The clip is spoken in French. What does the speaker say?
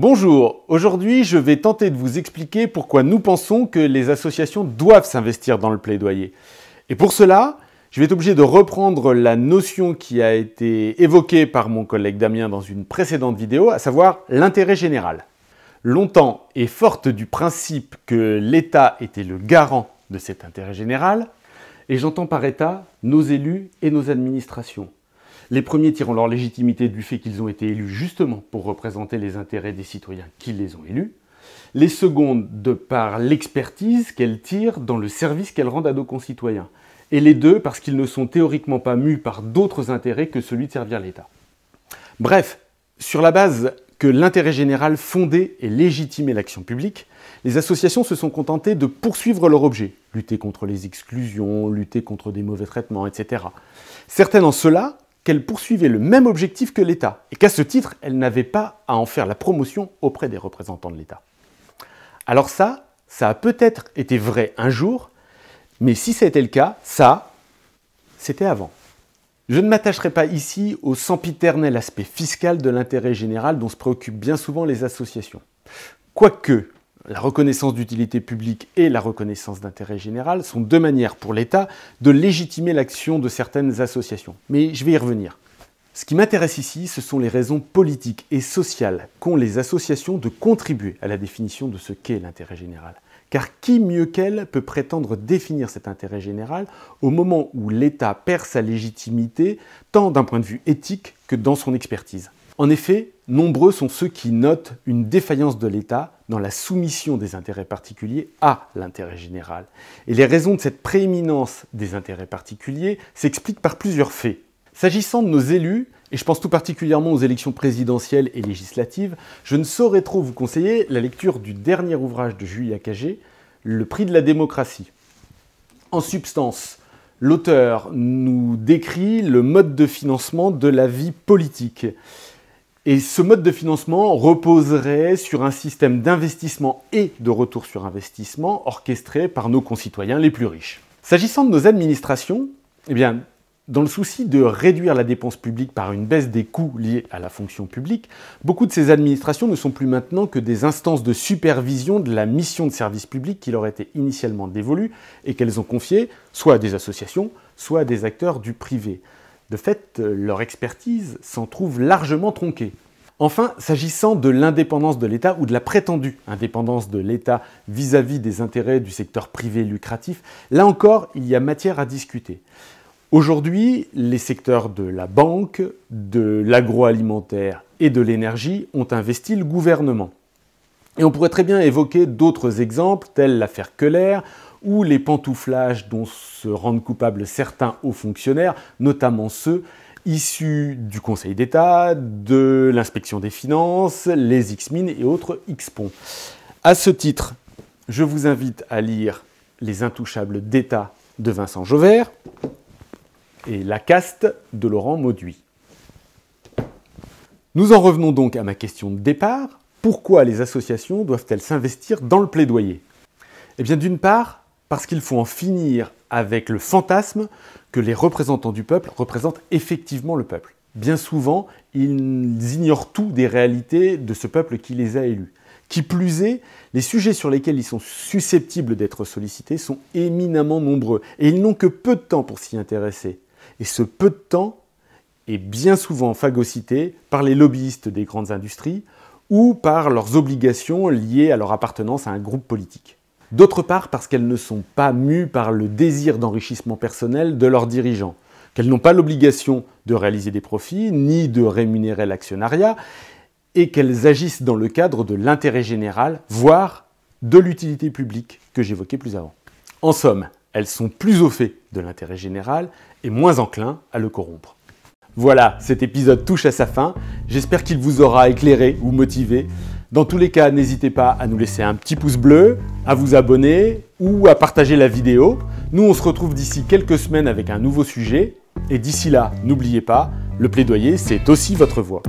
Bonjour, aujourd'hui je vais tenter de vous expliquer pourquoi nous pensons que les associations doivent s'investir dans le plaidoyer. Et pour cela, je vais être obligé de reprendre la notion qui a été évoquée par mon collègue Damien dans une précédente vidéo, à savoir l'intérêt général. Longtemps et forte du principe que l'État était le garant de cet intérêt général, et j'entends par État nos élus et nos administrations. Les premiers tirant leur légitimité du fait qu'ils ont été élus justement pour représenter les intérêts des citoyens qui les ont élus, les secondes de par l'expertise qu'elles tirent dans le service qu'elles rendent à nos concitoyens, et les deux parce qu'ils ne sont théoriquement pas mus par d'autres intérêts que celui de servir l'État. Bref, sur la base que l'intérêt général fondait et légitimait l'action publique, les associations se sont contentées de poursuivre leur objet, lutter contre les exclusions, lutter contre des mauvais traitements, etc. Certaines en cela qu'elles poursuivaient le même objectif que l'État, et qu'à ce titre, elles n'avaient pas à en faire la promotion auprès des représentants de l'État. Alors ça a peut-être été vrai un jour, mais si c'était le cas, ça, c'était avant. Je ne m'attacherai pas ici au sempiternel aspect fiscal de l'intérêt général dont se préoccupent bien souvent les associations. Quoique, la reconnaissance d'utilité publique et la reconnaissance d'intérêt général sont deux manières pour l'État de légitimer l'action de certaines associations. Mais je vais y revenir. Ce qui m'intéresse ici, ce sont les raisons politiques et sociales qu'ont les associations de contribuer à la définition de ce qu'est l'intérêt général. Car qui mieux qu'elle peut prétendre définir cet intérêt général au moment où l'État perd sa légitimité, tant d'un point de vue éthique que dans son expertise. En effet, nombreux sont ceux qui notent une défaillance de l'État dans la soumission des intérêts particuliers à l'intérêt général. Et les raisons de cette prééminence des intérêts particuliers s'expliquent par plusieurs faits. S'agissant de nos élus, et je pense tout particulièrement aux élections présidentielles et législatives, je ne saurais trop vous conseiller la lecture du dernier ouvrage de Julia Cagé, Le prix de la démocratie. En substance, l'auteur nous décrit le mode de financement de la vie politique. Et ce mode de financement reposerait sur un système d'investissement et de retour sur investissement orchestré par nos concitoyens les plus riches. S'agissant de nos administrations, eh bien, dans le souci de réduire la dépense publique par une baisse des coûts liés à la fonction publique, beaucoup de ces administrations ne sont plus maintenant que des instances de supervision de la mission de service public qui leur était initialement dévolue et qu'elles ont confiée soit à des associations, soit à des acteurs du privé. De fait, leur expertise s'en trouve largement tronquée. Enfin, s'agissant de l'indépendance de l'État ou de la prétendue indépendance de l'État vis-à-vis des intérêts du secteur privé lucratif, là encore, il y a matière à discuter. Aujourd'hui, les secteurs de la banque, de l'agroalimentaire et de l'énergie ont investi le gouvernement. Et on pourrait très bien évoquer d'autres exemples, tels l'affaire Keller, ou les pantouflages dont se rendent coupables certains hauts fonctionnaires, notamment ceux issus du Conseil d'État, de l'inspection des finances, les X-Mines et autres X-Ponts. À ce titre, je vous invite à lire Les Intouchables d'État de Vincent Jovert, et La Caste de Laurent Mauduit. Nous en revenons donc à ma question de départ. Pourquoi les associations doivent-elles s'investir dans le plaidoyer? Eh bien d'une part, parce qu'il faut en finir avec le fantasme que les représentants du peuple représentent effectivement le peuple. Bien souvent, ils ignorent tout des réalités de ce peuple qui les a élus. Qui plus est, les sujets sur lesquels ils sont susceptibles d'être sollicités sont éminemment nombreux et ils n'ont que peu de temps pour s'y intéresser. Et ce peu de temps est bien souvent phagocyté par les lobbyistes des grandes industries ou par leurs obligations liées à leur appartenance à un groupe politique. D'autre part, parce qu'elles ne sont pas mues par le désir d'enrichissement personnel de leurs dirigeants, qu'elles n'ont pas l'obligation de réaliser des profits ni de rémunérer l'actionnariat et qu'elles agissent dans le cadre de l'intérêt général, voire de l'utilité publique que j'évoquais plus avant. En somme, elles sont plus au fait de l'intérêt général et moins enclins à le corrompre. Voilà, cet épisode touche à sa fin. J'espère qu'il vous aura éclairé ou motivé. Dans tous les cas, n'hésitez pas à nous laisser un petit pouce bleu, à vous abonner ou à partager la vidéo. Nous, on se retrouve d'ici quelques semaines avec un nouveau sujet. Et d'ici là, n'oubliez pas, le plaidoyer, c'est aussi votre voix.